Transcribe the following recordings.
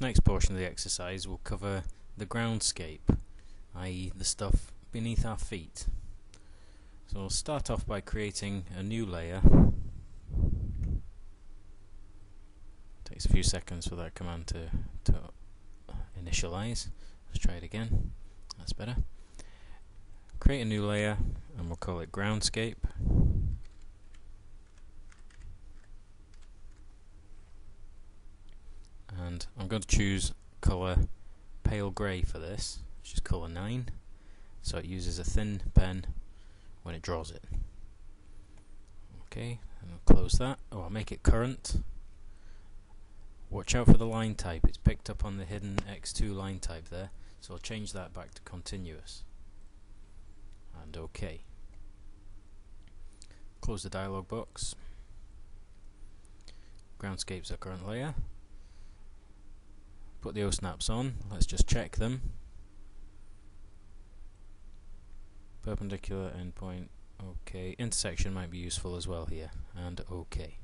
This next portion of the exercise will cover the groundscape, i.e. the stuff beneath our feet. So we'll start off by creating a new layer. Takes a few seconds for that command to initialize. Let's try it again, that's better. Create a new layer and we'll call it groundscape. And I'm going to choose colour pale grey for this, which is colour 9, so it uses a thin pen when it draws it. Okay, and I'll close that. Oh, I'll make it current. Watch out for the line type, it's picked up on the hidden X2 line type there, so I'll change that back to continuous. And OK. Close the dialog box. Groundscape's our current layer. Put the O-snaps on, let's just check them. Perpendicular endpoint, OK. Intersection might be useful as well here, and OK.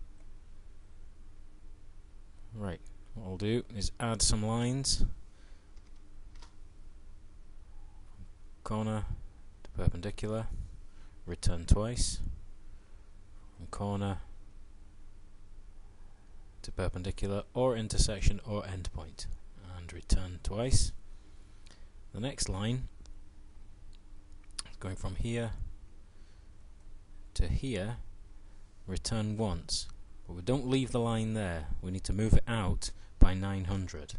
Right, what I'll do is add some lines. Corner to perpendicular, return twice. From corner to perpendicular, or intersection, or endpoint. Return twice. The next line is going from here to here, return once, but we don't leave the line there, we need to move it out by 900,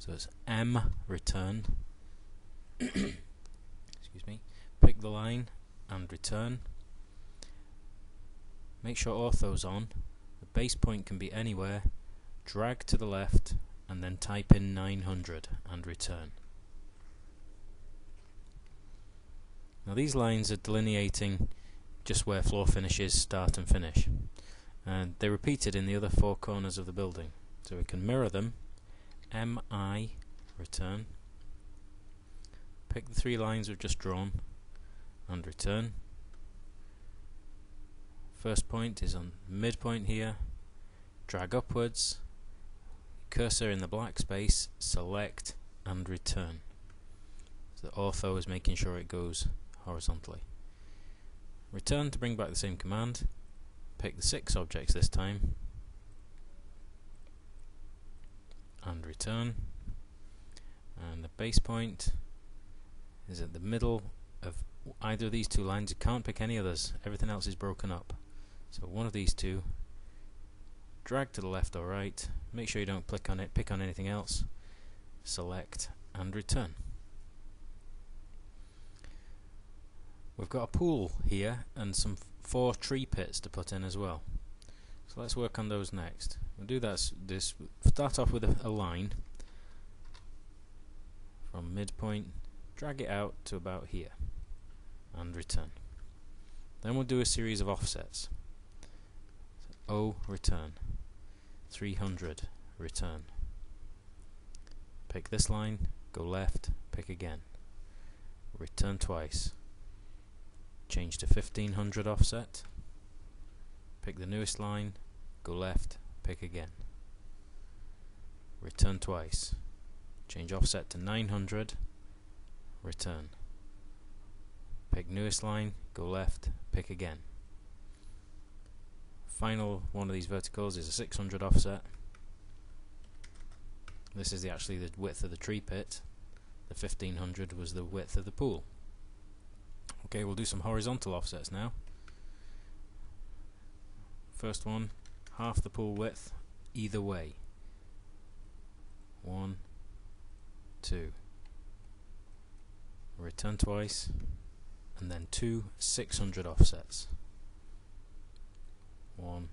so it's M return excuse me, pick the line and return. Make sure ortho's on, the base point can be anywhere, drag to the left and then type in 900 and return. Now these lines are delineating just where floor finishes start and finish, and they're repeated in the other four corners of the building, so we can mirror them. MI return, pick the three lines we've just drawn and return. First point is on midpoint here, drag upwards, cursor in the black space, select and return. So the ortho is making sure it goes horizontally. Return to bring back the same command, pick the 6 objects this time and return, and the base point is at the middle of either of these two lines. You can't pick any others, everything else is broken up, so one of these two. Drag to the left or right, make sure you don't click on it, pick on anything else, select and return. We've got a pool here and some four tree pits to put in as well, so let's work on those next. We'll do this, start off with a line from midpoint, drag it out to about here and return. Then we'll do a series of offsets. O return, 300 return, pick this line, go left, pick again, return twice, change to 1500 offset, pick the newest line, go left, pick again, return twice, change offset to 900, return, pick newest line, go left, pick again. Final one of these verticals is a 600 offset. This is actually the width of the tree pit. The 1500 was the width of the pool. Okay, we'll do some horizontal offsets now. First one, half the pool width either way. 1, 2. Return twice, and then two 600 offsets. 1,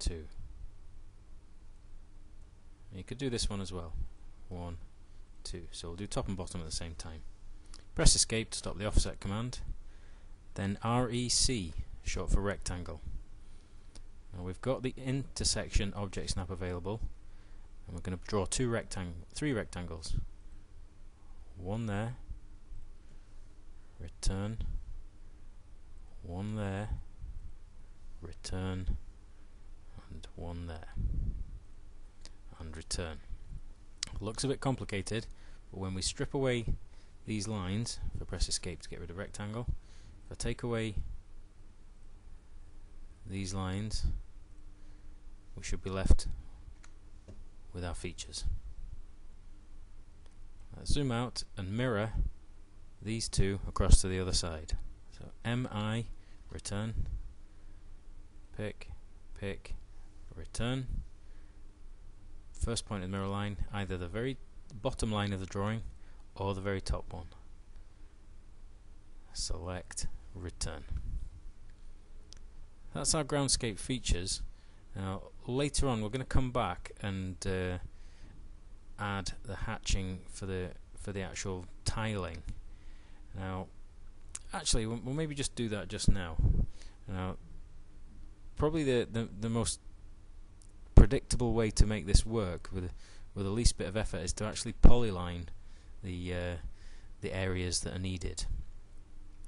2. And you could do this one as well. 1, 2. So we'll do top and bottom at the same time. Press escape to stop the offset command. Then REC, short for rectangle. Now we've got the intersection object snap available, and we're going to draw three rectangles. One there. Return. One there. Return, and one there, and return. Looks a bit complicated, but when we strip away these lines, if I press escape to get rid of rectangle, if I take away these lines, we should be left with our features. Let's zoom out and mirror these two across to the other side. So MI, return, pick, pick, return. First point of the mirror line, either the very bottom line of the drawing or the very top one. Select, return. That's our groundscape features. Now later on we're going to come back and add the hatching for the actual tiling. Now actually we'll maybe just do that just now. Now probably the most predictable way to make this work with the least bit of effort is to actually polyline the areas that are needed.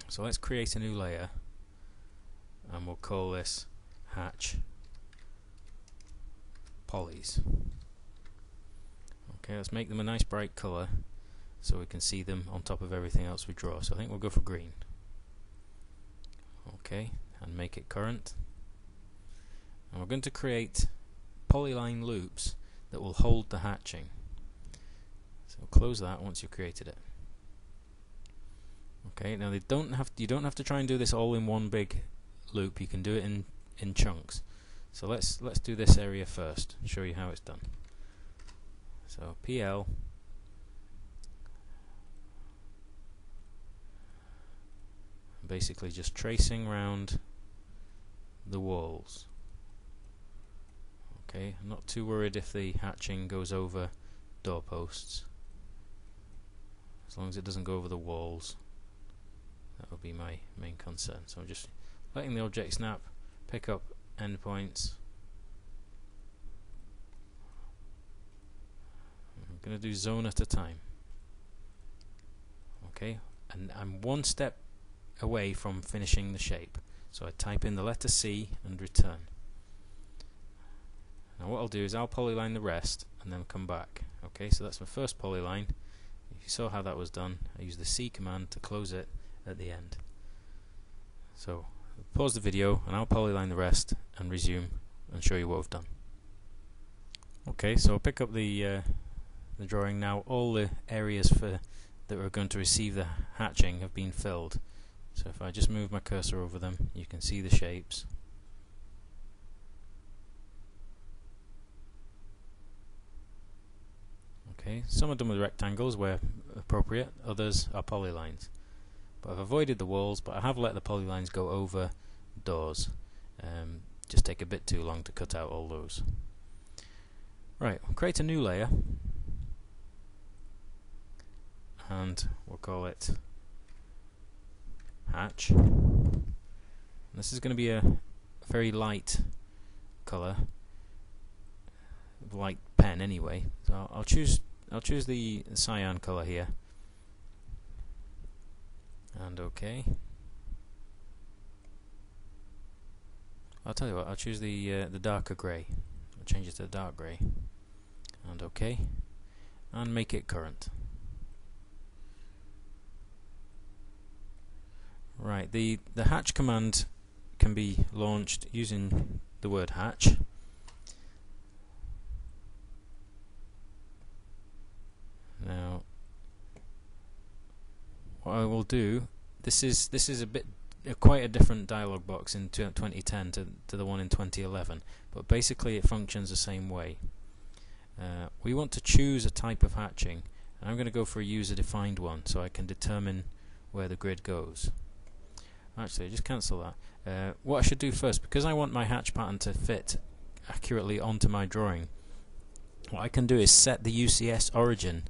So let's create a new layer and we'll call this Hatch Polys. Okay, let's make them a nice bright colour so we can see them on top of everything else we draw. So I think we'll go for green. Okay, and make it current. And we're going to create polyline loops that will hold the hatching. So close that once you've created it. Okay, now they don't have to, you don't have to try and do this all in one big loop. You can do it in chunks. So let's do this area first and show you how it's done. So PL basically just tracing around the walls. Okay, I'm not too worried if the hatching goes over doorposts, as long as it doesn't go over the walls. That would be my main concern. So I'm just letting the object snap, pick up endpoints. I'm going to do zone at a time. Okay, and I'm one step away from finishing the shape. So I type in the letter C and return. Now what I'll do is I'll polyline the rest and then come back. Okay, so that's my first polyline. If you saw how that was done, I used the C command to close it at the end. So pause the video and I'll polyline the rest and resume and show you what I've done. Okay, so I'll pick up the drawing now. All the areas that are going to receive the hatching have been filled. So if I just move my cursor over them, you can see the shapes. Okay, some are done with rectangles where appropriate, others are polylines. But I've avoided the walls, but I have let the polylines go over doors. Just take a bit too long to cut out all those. Right, we'll create a new layer and we'll call it Hatch. And this is going to be a very light colour, light pen anyway. So I'll choose the cyan colour here. And OK. I'll tell you what, I'll choose the darker grey. I'll change it to dark grey. And OK. And make it current. Right, the hatch command can be launched using the word hatch. Now what I will do, this is quite a different dialog box in 2010 to the one in 2011, but basically it functions the same way. We want to choose a type of hatching, and I'm going to go for a user-defined one so I can determine where the grid goes. Actually, just cancel that. What I should do first, because I want my hatch pattern to fit accurately onto my drawing, what I can do is set the UCS origin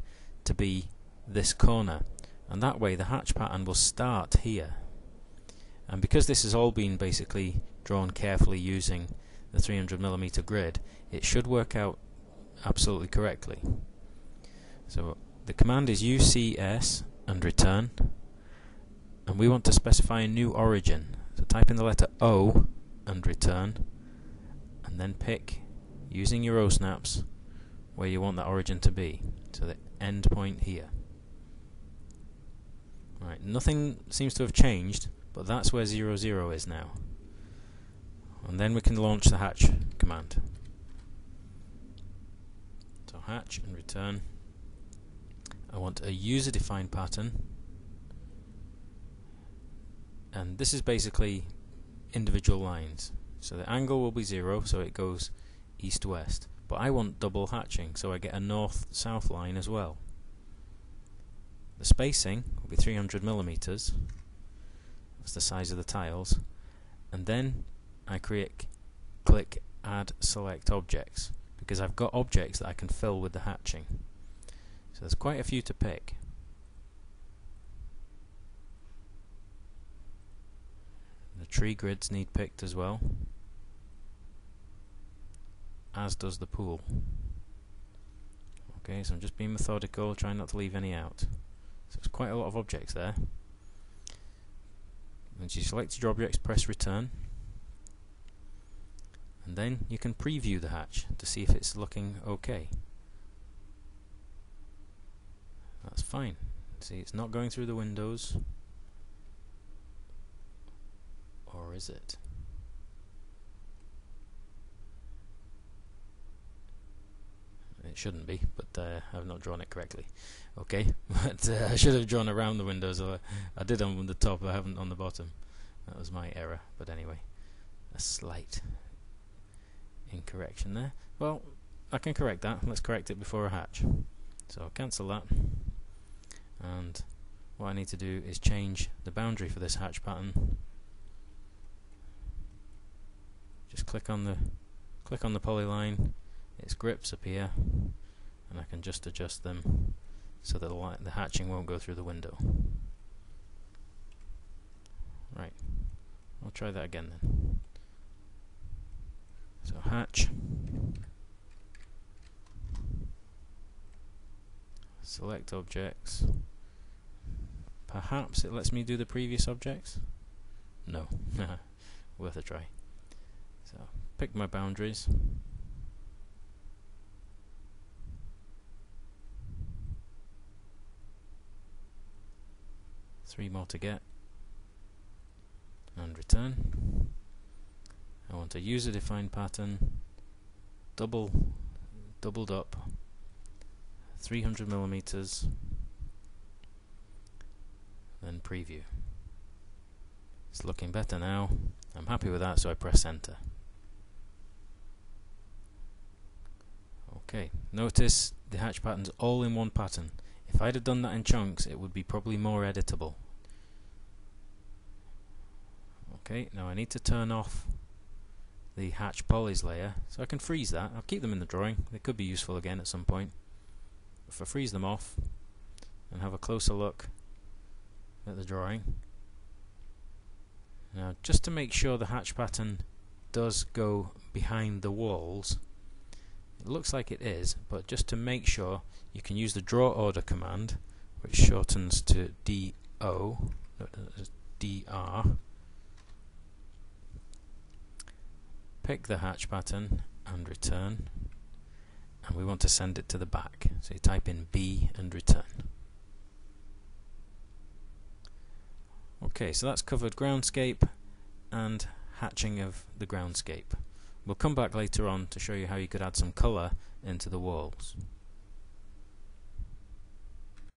to be this corner. And that way the hatch pattern will start here. And because this has all been basically drawn carefully using the 300mm grid, it should work out absolutely correctly. So the command is UCS and return, and we want to specify a new origin. So type in the letter O and return, and then pick, using your O snaps, where you want that origin to be, to the end point here. Right, nothing seems to have changed, but that's where 0,0 is now. And then we can launch the hatch command. So hatch and return. I want a user-defined pattern, and this is basically individual lines. So the angle will be 0, so it goes east-west. But I want double hatching, so I get a north-south line as well. The spacing will be 300 millimeters. That's the size of the tiles. And then I click Add Select Objects, because I've got objects that I can fill with the hatching. So there's quite a few to pick. The tree grids need picked as well, as does the pool. Okay, so I'm just being methodical, trying not to leave any out. So there's quite a lot of objects there. Once you select your objects, press return, and then you can preview the hatch to see if it's looking okay. That's fine. See, it's not going through the windows. Or is it? It shouldn't be, but I've not drawn it correctly. Okay, but I should have drawn around the windows. I did on the top, I haven't on the bottom. That was my error, but anyway, a slight incorrection there. Well, I can correct that. Let's correct it before a hatch. So I'll cancel that, and what I need to do is change the boundary for this hatch pattern. Just click on the polyline, its grips appear, and I can just adjust them so that the hatching won't go through the window. Right, I'll try that again then. So hatch, select objects. Perhaps it lets me do the previous objects? No, worth a try. So, pick my boundaries. Three more to get. And return. I want a user-defined pattern. Doubled up. 300 millimeters. Then preview. It's looking better now. I'm happy with that, so I press enter. Okay, notice the hatch pattern's all in one pattern. If I'd have done that in chunks, it would be probably more editable. Okay, now I need to turn off the hatch polys layer, so I can freeze that. I'll keep them in the drawing, they could be useful again at some point. If I freeze them off and have a closer look at the drawing. Now, just to make sure the hatch pattern does go behind the walls, it looks like it is, but just to make sure, you can use the draw order command, which shortens to DR. Pick the hatch pattern and return, and we want to send it to the back, so you type in B and return. Okay, so that's covered groundscape and hatching of the groundscape. We'll come back later on to show you how you could add some colour into the walls.